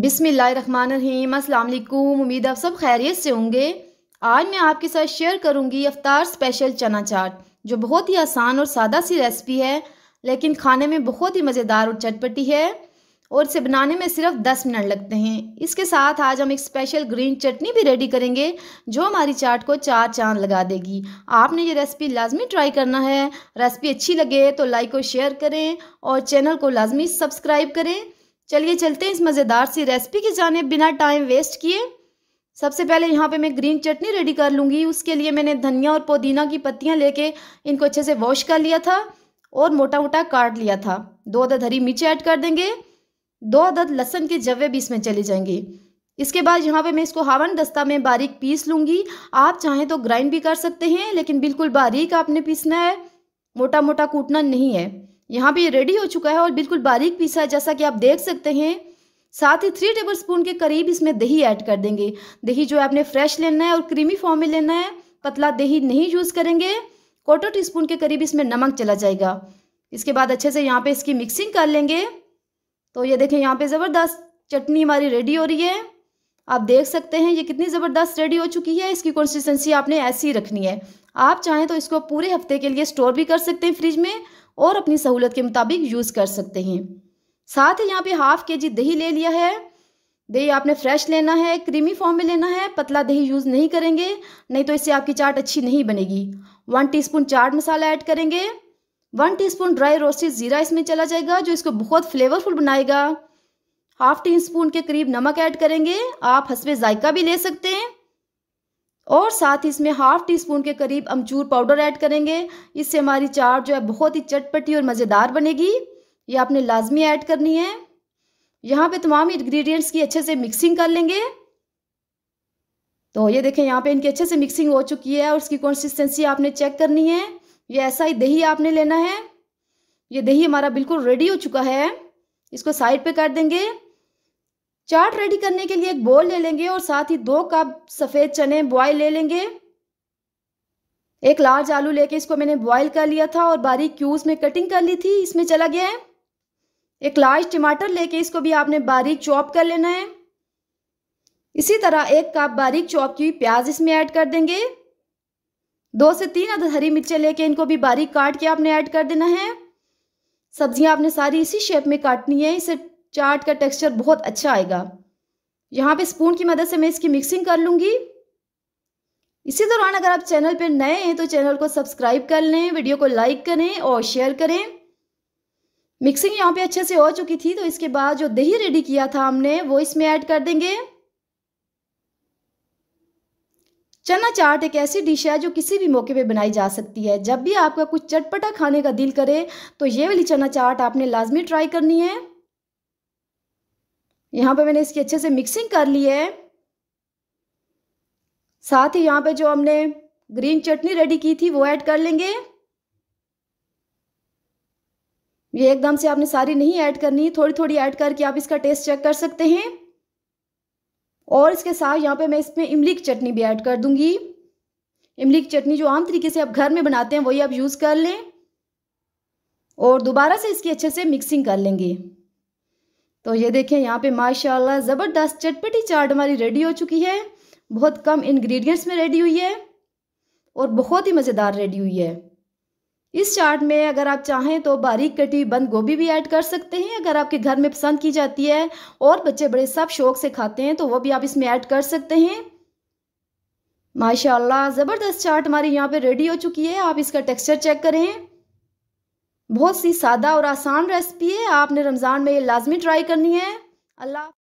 बिस्मिल्लाहिर्रहमानिर्रहीम। अस्सलाम वालेकुम। उम्मीद आप सब खैरियत से होंगे। आज मैं आपके साथ शेयर करूंगी इफ्तार स्पेशल चना चाट, जो बहुत ही आसान और सादा सी रेसिपी है, लेकिन खाने में बहुत ही मज़ेदार और चटपटी है और इसे बनाने में सिर्फ 10 मिनट लगते हैं। इसके साथ आज हम एक स्पेशल ग्रीन चटनी भी रेडी करेंगे जो हमारी चाट को चार चांद लगा देगी। आपने ये रेसिपी लाजमी ट्राई करना है। रेसिपी अच्छी लगे तो लाइक और शेयर करें और चैनल को लाजमी सब्सक्राइब करें। चलिए चलते हैं इस मज़ेदार सी रेसिपी की जाने बिना टाइम वेस्ट किए। सबसे पहले यहाँ पे मैं ग्रीन चटनी रेडी कर लूँगी। उसके लिए मैंने धनिया और पुदीना की पत्तियाँ लेके इनको अच्छे से वॉश कर लिया था और मोटा मोटा काट लिया था। 2 अदद हरी मिर्च ऐड कर देंगे, 2 अदद लहसुन के जवे भी इसमें चले जाएंगे। इसके बाद यहाँ पे मैं इसको हावन दस्ता में बारीक पीस लूँगी। आप चाहें तो ग्राइंड भी कर सकते हैं, लेकिन बिल्कुल बारीक आपने पीसना है, मोटा मोटा कूटना नहीं है। यहाँ पे ये रेडी हो चुका है और बिल्कुल बारीक पीसा है, जैसा कि आप देख सकते हैं। साथ ही 3 टेबलस्पून के करीब इसमें दही ऐड कर देंगे। दही जो है आपने फ्रेश लेना है और क्रीमी फॉर्म में लेना है, पतला दही नहीं यूज़ करेंगे। 1/4 टीस्पून के करीब इसमें नमक चला जाएगा। इसके बाद अच्छे से यहाँ पे इसकी मिक्सिंग कर लेंगे। तो ये देखें, यहाँ पे ज़बरदस्त चटनी हमारी रेडी हो रही है। आप देख सकते हैं ये कितनी ज़बरदस्त रेडी हो चुकी है। इसकी कंसिस्टेंसी आपने ऐसी ही रखनी है। आप चाहें तो इसको पूरे हफ्ते के लिए स्टोर भी कर सकते हैं फ्रिज में और अपनी सहूलत के मुताबिक यूज़ कर सकते हैं। साथ ही यहाँ पे 1/2 kg दही ले लिया है। दही आपने फ्रेश लेना है, क्रीमी फॉर्म में लेना है, पतला दही यूज़ नहीं करेंगे, नहीं तो इससे आपकी चाट अच्छी नहीं बनेगी। 1 टीस्पून चाट मसाला ऐड करेंगे। 1 टीस्पून ड्राई रोस्टेड ज़ीरा इसमें चला जाएगा, जो इसको बहुत फ्लेवरफुल बनाएगा। 1/2 टीस्पून के करीब नमक ऐड करेंगे। आप हस्बे जायका भी ले सकते हैं। और साथ ही इसमें 1/2 टीस्पून के करीब अमचूर पाउडर ऐड करेंगे। इससे हमारी चाट जो है बहुत ही चटपटी और मज़ेदार बनेगी। ये आपने लाजमी ऐड करनी है। यहाँ पे तमाम इंग्रेडिएंट्स की अच्छे से मिक्सिंग कर लेंगे। तो ये देखें, यहाँ पे इनकी अच्छे से मिक्सिंग हो चुकी है और इसकी कंसिस्टेंसी आपने चेक करनी है। ये ऐसा ही दही आपने लेना है। ये दही हमारा बिल्कुल रेडी हो चुका है, इसको साइड पे कर देंगे। चाट रेडी करने के लिए एक बोल ले लेंगे और साथ ही 2 कप सफ़ेद चने बॉयल ले लेंगे। एक लार्ज आलू लेके इसको मैंने बॉयल कर लिया था और बारीक क्यूब्स में कटिंग कर ली थी, इसमें चला गया है। एक लार्ज टमाटर लेके इसको भी आपने बारीक चॉप कर लेना है। इसी तरह 1 कप बारीक चॉप की प्याज इसमें ऐड कर देंगे। 2 से 3 अदद हरी मिर्चें लेके इनको भी बारीक काट के आपने ऐड कर देना है। सब्जियां आपने सारी इसी शेप में काटनी है, इसे चाट का टेक्सचर बहुत अच्छा आएगा। यहाँ पे स्पून की मदद से मैं इसकी मिक्सिंग कर लूँगी। इसी दौरान अगर आप चैनल पर नए हैं तो चैनल को सब्सक्राइब कर लें, वीडियो को लाइक करें और शेयर करें। मिक्सिंग यहाँ पे अच्छे से हो चुकी थी, तो इसके बाद जो दही रेडी किया था हमने वो इसमें ऐड कर देंगे। चना चाट एक ऐसी डिश है जो किसी भी मौके पे बनाई जा सकती है। जब भी आपका कुछ चटपटा खाने का दिल करे तो ये वाली चना चाट आपने लाजमी ट्राई करनी है। यहाँ पे मैंने इसकी अच्छे से मिक्सिंग कर ली है। साथ ही यहाँ पे जो हमने ग्रीन चटनी रेडी की थी वो ऐड कर लेंगे। ये एकदम से आपने सारी नहीं ऐड करनी, थोड़ी थोड़ी ऐड करके आप इसका टेस्ट चेक कर सकते हैं। और इसके साथ यहाँ पे मैं इसमें इमली की चटनी भी ऐड कर दूंगी। इमली की चटनी जो आम तरीके से आप घर में बनाते हैं वही आप यूज़ कर लें और दोबारा से इसकी अच्छे से मिक्सिंग कर लेंगे। तो ये देखें, यहाँ पे माशाल्लाह ज़बरदस्त चटपटी चाट हमारी रेडी हो चुकी है। बहुत कम इंग्रेडिएंट्स में रेडी हुई है और बहुत ही मज़ेदार रेडी हुई है। इस चाट में अगर आप चाहें तो बारीक कटी हुई बंद गोभी भी ऐड कर सकते हैं, अगर आपके घर में पसंद की जाती है और बच्चे बड़े सब शौक से खाते हैं तो वो भी आप इसमें ऐड कर सकते हैं। माशाल्लाह ज़बरदस्त चाट हमारी यहाँ पे रेडी हो चुकी है। आप इसका टेक्सचर चेक करें। बहुत सी सादा और आसान रेसिपी है, आपने रमज़ान में ये लाजमी ट्राई करनी है। अल्लाह